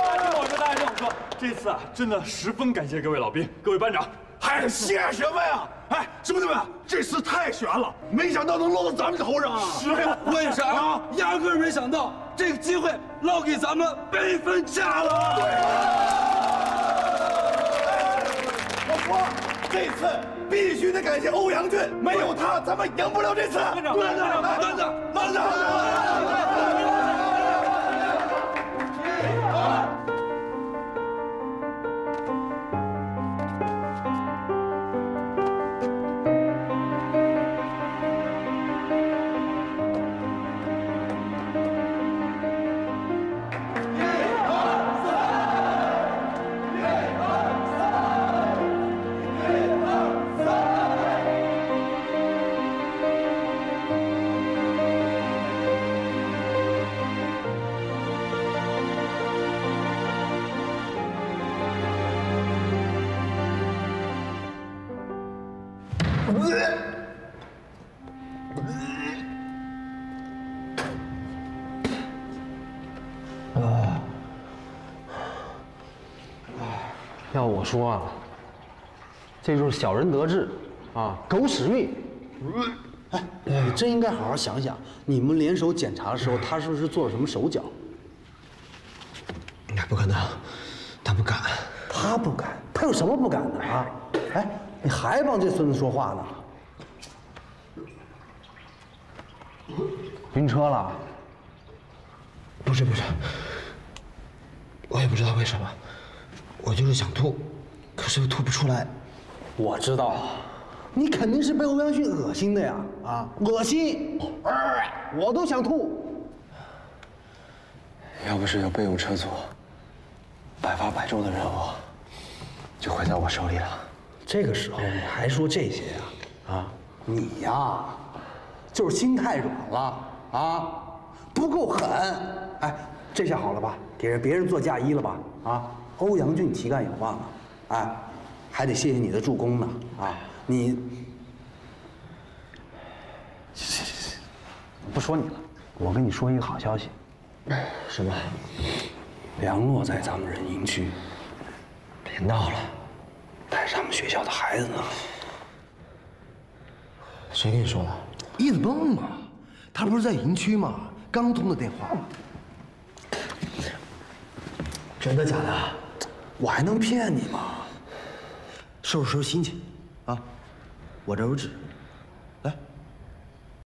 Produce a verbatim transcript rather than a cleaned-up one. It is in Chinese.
冒着大家这么说，这次啊，真的十分感谢各位老兵、各位班长。嗨，谢什么呀？哎，兄弟们，这次太悬了，没想到能落到咱们头上啊！是啊，为啥啊？压根没想到这个机会落给咱们北分家了。对啊，老婆。 这次必须得感谢欧阳俊，没有他，咱们赢不了这次。班长，班长，班长，班长，要我说啊，这就是小人得志啊，狗屎运！哎，你真应该好好想想，你们联手检查的时候，他是不是做了什么手脚？那不可能，他不敢。他不敢？他有什么不敢的啊？哎，你还帮这孙子说话呢？晕车了？不是不是，我也不知道为什么。 我就是想吐，可是又吐不出来。我知道，你肯定是被欧阳迅恶心的呀！啊，恶心！我都想吐。要不是有备用车组，百发百中的任务就会在我手里了。这个时候你还说这些呀？啊，啊你呀、啊，就是心太软了啊，不够狠。哎，这下好了吧？给别人做嫁衣了吧？啊。 欧阳俊旗杆有望啊，哎，还得谢谢你的助攻呢啊！你行行行，不说你了，我跟你说一个好消息，什么？梁洛在咱们人营区，别闹了，带上我们学校的孩子呢。谁跟你说的？叶子蹦啊，他不是在营区吗？刚通的电话。真的假的？ 我还能骗你吗？收拾收拾心情，啊，我这有纸，